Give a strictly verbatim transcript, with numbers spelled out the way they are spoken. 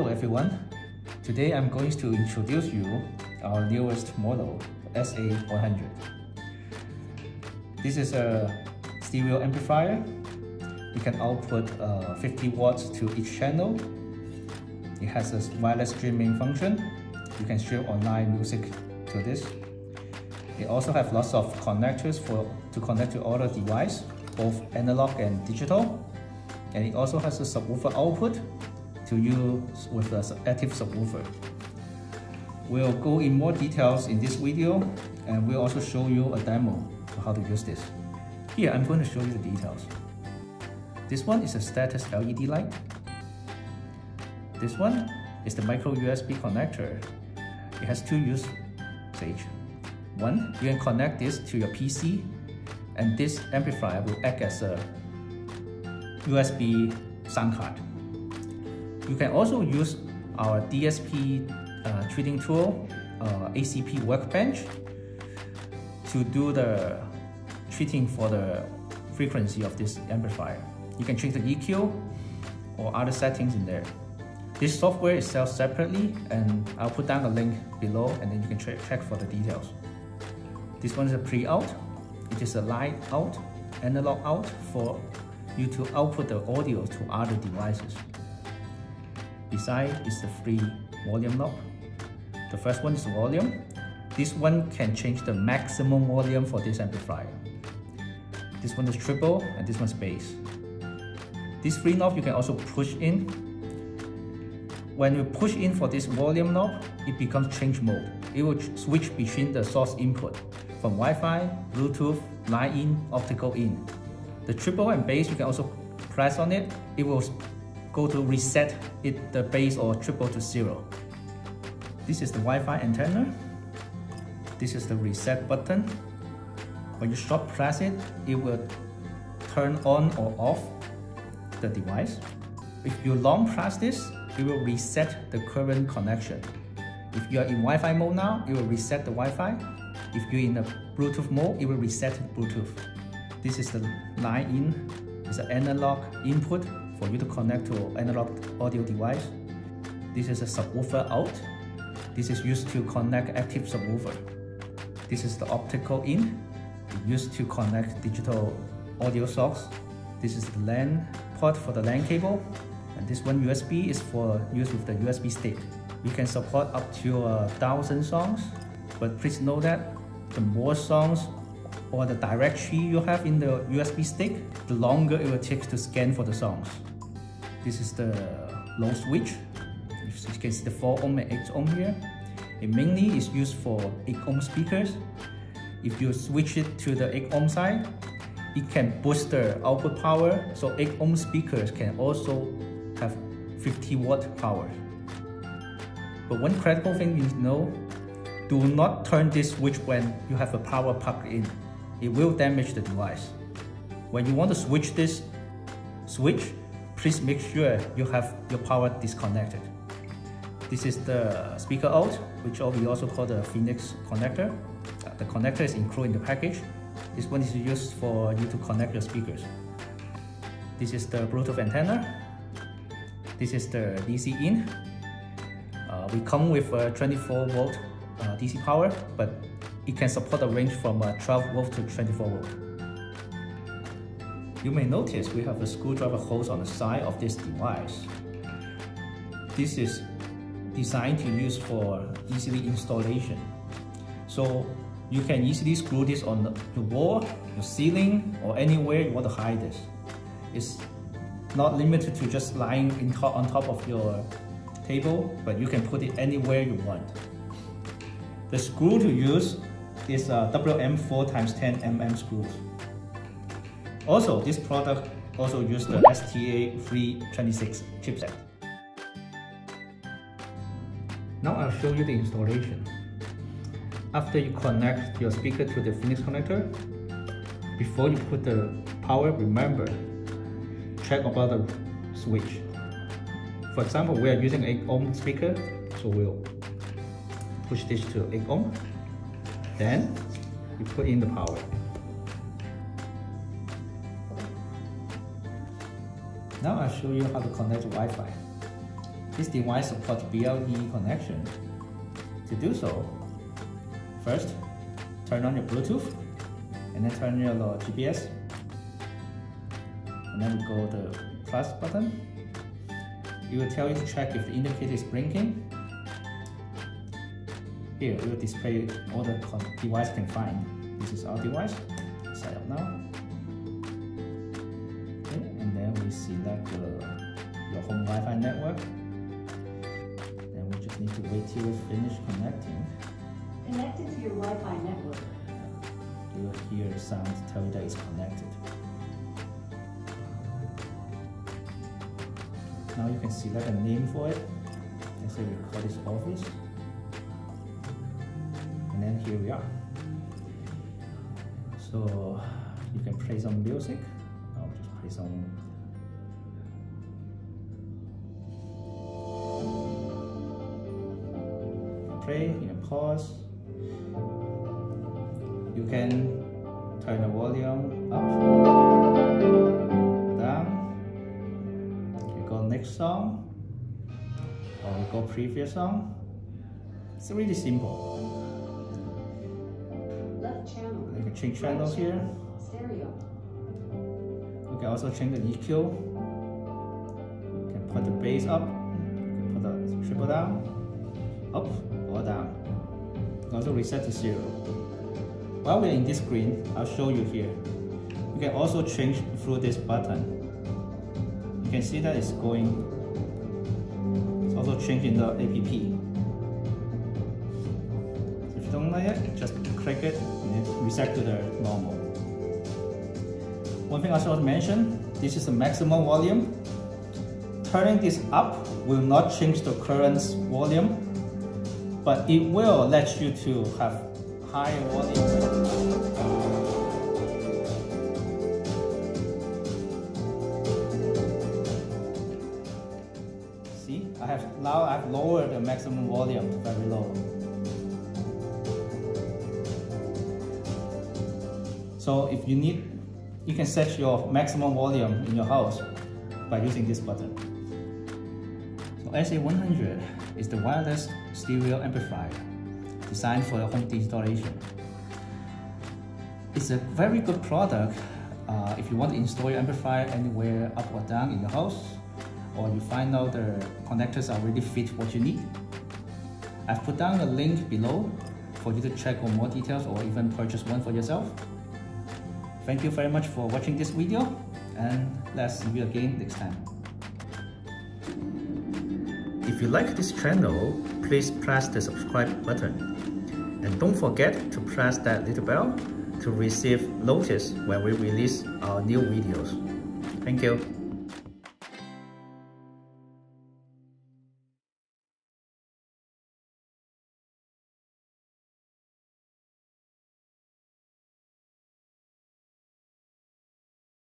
Hello everyone, today I'm going to introduce you our newest model, S A one hundred. This is a stereo amplifier. You can output uh, fifty watts to each channel. It has a wireless streaming function. You can stream online music to this. It also has lots of connectors for to connect to other devices, both analog and digital. And it also has a subwoofer output to use with an active subwoofer. We'll go in more details in this video, and we'll also show you a demo of how to use this. Here, I'm going to show you the details. This one is a status L E D light. This one is the micro U S B connector. It has two uses. One, you can connect this to your P C, and this amplifier will act as a U S B sound card. You can also use our D S P uh, treating tool, uh, A C P Workbench, to do the treating for the frequency of this amplifier. You can change the E Q or other settings in there. This software is sold separately, and I'll put down the link below, and then you can check for the details. This one is a pre-out, which is a light out, analog out for you to output the audio to other devices. Beside is the free volume knob. The first one is volume. This one can change the maximum volume for this amplifier. This one is triple, and this one is bass. This free knob you can also push in. When you push in for this volume knob, it becomes change mode. It will switch between the source input from Wi-Fi, Bluetooth, line in, optical in. The triple and bass, you can also press on it. It will go to reset it, the bass or triple to zero. This is the Wi-Fi antenna. This is the reset button. When you stop press it, it will turn on or off the device. If you long press this, it will reset the current connection. If you are in Wi-Fi mode now, it will reset the Wi-Fi. If you're in the Bluetooth mode, it will reset Bluetooth. This is the line in. It's an analog input for you to connect to an analog audio device. This is a subwoofer out. This is used to connect active subwoofer. This is the optical in, used to connect digital audio source. This is the LAN port for the LAN cable. And this one U S B is for use with the U S B stick. You can support up to a thousand songs, but please know that the more songs or the directory you have in the U S B stick, the longer it will take to scan for the songs. This is the low switch. You can see the four ohm and eight ohm here. It mainly is used for eight ohm speakers. If you switch it to the eight ohm side, it can boost the output power, so eight ohm speakers can also have fifty watt power. But one critical thing you need to know, do not turn this switch when you have a power plugged in. It will damage the device. When you want to switch this switch, please make sure you have your power disconnected. This is the speaker out, which we also call the Phoenix connector. The connector is included in the package. This one is used for you to connect your speakers. This is the Bluetooth antenna. This is the D C in. Uh, we come with a twenty-four volt uh, D C power, but it can support a range from uh, twelve volt to twenty-four volt. You may notice we have a screwdriver hose on the side of this device. This is designed to use for easily installation. So you can easily screw this on the wall, your ceiling, or anywhere you want to hide this. It's not limited to just lying in top, on top of your table, but you can put it anywhere you want. The screw to use is a W M four times ten millimeter screws. Also, this product also uses the S T A three twenty-six chipset. Now I'll show you the installation. After you connect your speaker to the Phoenix connector, before you put the power, remember, check about the switch. For example, we are using eight ohm speaker, so we'll push this to eight ohm. Then you put in the power. Now I'll show you how to connect to Wi-Fi. This device supports B L E connection. To do so, first, turn on your Bluetooth, and then turn your G P S, and then go to the plus button. It will tell you to check if the indicator is blinking. Here, it will display all the device can find. This is our device. Sign up now. Okay, and then we select the, your home Wi-Fi network. And we just need to wait till we finish connecting. Connected to your Wi-Fi network. You will hear the sound to tell you that it's connected. Now you can select a name for it. Let's say we call this office. And then here we are. So you can play some music. I'll just play some. Play, you can pause. You can turn the volume up, down. You go next song, or you go previous song. It's really simple. Channel. You can change channels here. Stereo. You can also change the E Q. You can put the bass up. You can put the triple down, up or down. You can also reset to zero. While we're in this screen, I'll show you here. You can also change through this button. You can see that it's going. It's also changing the app. Don't like it, just click it and it reset to the normal. One thing I should mention, this is the maximum volume. Turning this up will not change the current volume, but it will let you to have higher volume. See, I have now I've lowered the maximum volume to very low. So if you need, you can set your maximum volume in your house by using this button. So S A one hundred is the wireless stereo amplifier designed for your home installation. It's a very good product uh, if you want to install your amplifier anywhere up or down in your house, or you find out the connectors already fit what you need. I've put down a link below for you to check on more details or even purchase one for yourself. Thank you very much for watching this video, and let's see you again next time. If you like this channel, please press the subscribe button. And don't forget to press that little bell to receive notice when we release our new videos. Thank you.